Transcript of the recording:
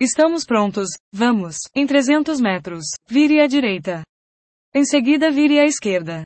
Estamos prontos, vamos. Em 300 metros, vire à direita. Em seguida vire à esquerda.